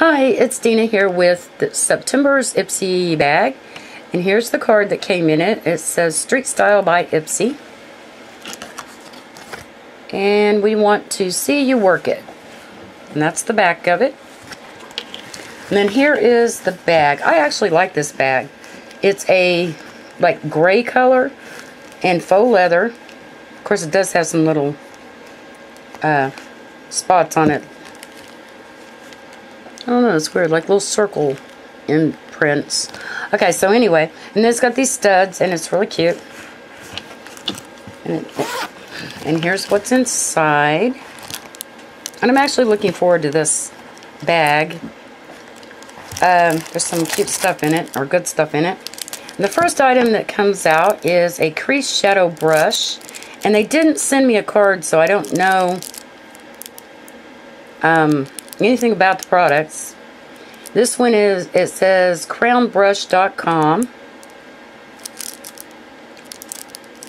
Hi, it's Dina here with the September's Ipsy bag, and here's the card that came in it. It says Street Style by Ipsy, and we want to see you work it, and that's the back of it. And then here is the bag. I actually like this bag. It's a like gray color and faux leather. Of course, it does have some little spots on it. I don't know, it's weird, like little circle imprints. Okay, so anyway, and then it's got these studs, and it's really cute. And here's what's inside. And I'm actually looking forward to this bag. There's some cute stuff in it, or good stuff in it. And the first item that comes out is a crease shadow brush. And they didn't send me a card, so I don't know anything about the products. This one is, it says CrownBrush.com.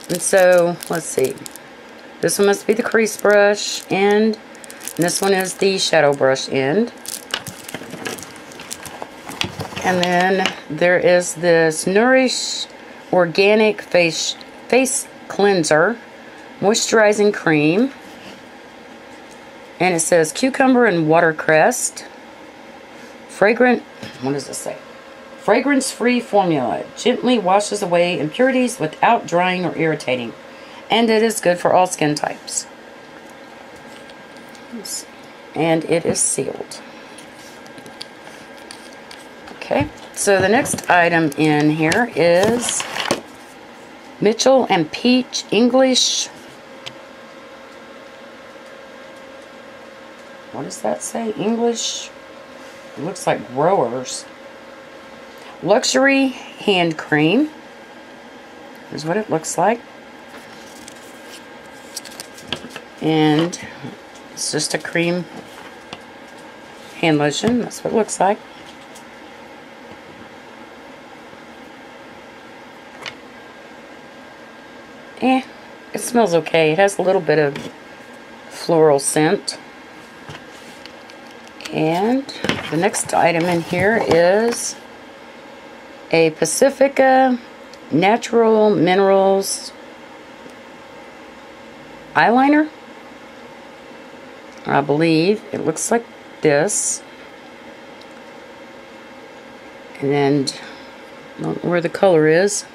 And so, let's see. This one must be the crease brush end. And this one is the shadow brush end. And then there is this Nourish Organic Face Cleanser Moisturizing Cream. And it says cucumber and watercress. What does this say? Fragrance-free formula. Gently washes away impurities without drying or irritating. And it is good for all skin types. And it is sealed. Okay, so the next item in here is Mitchell and Peach English. What does that say? English? It looks like growers. Luxury hand cream. Here's what it looks like. And it's just a cream hand lotion. That's what it looks like. It smells okay. It has a little bit of floral scent. And the next item in here is a Pacifica Natural Minerals eyeliner. I believe it looks like this. And I don't know where the color is.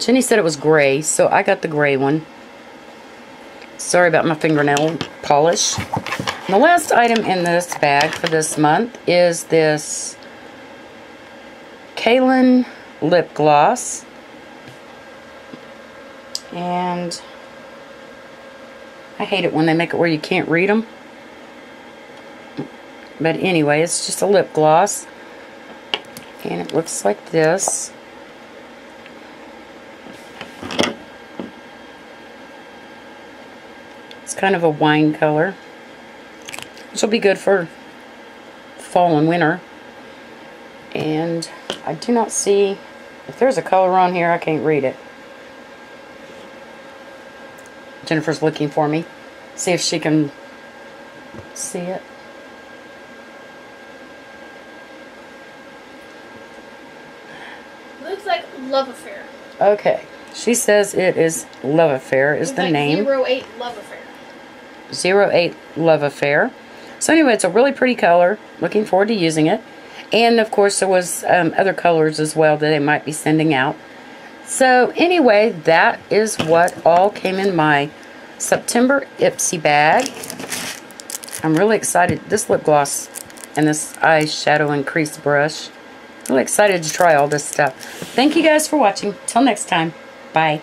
Jenny said it was gray, so I got the gray one. Sorry about my fingernail polish. The last item in this bag for this month is this Kaylin lip gloss, and I hate it when they make it where you can't read them, but anyway, it's just a lip gloss, and it looks like this. It's kind of a wine color. This will be good for fall and winter. And I do not see, if there's a color on here, I can't read it. Jennifer's looking for me. See if she can see it. Looks like Love Affair. Okay. She says it is Love Affair is the name. 08 Love Affair. 08 Love Affair. So anyway, it's a really pretty color. Looking forward to using it. And, of course, there was other colors as well that they might be sending out. So, anyway, that is what all came in my September Ipsy bag. I'm really excited. This lip gloss and this eyeshadow and crease brush. Really excited to try all this stuff. Thank you guys for watching. Till next time. Bye.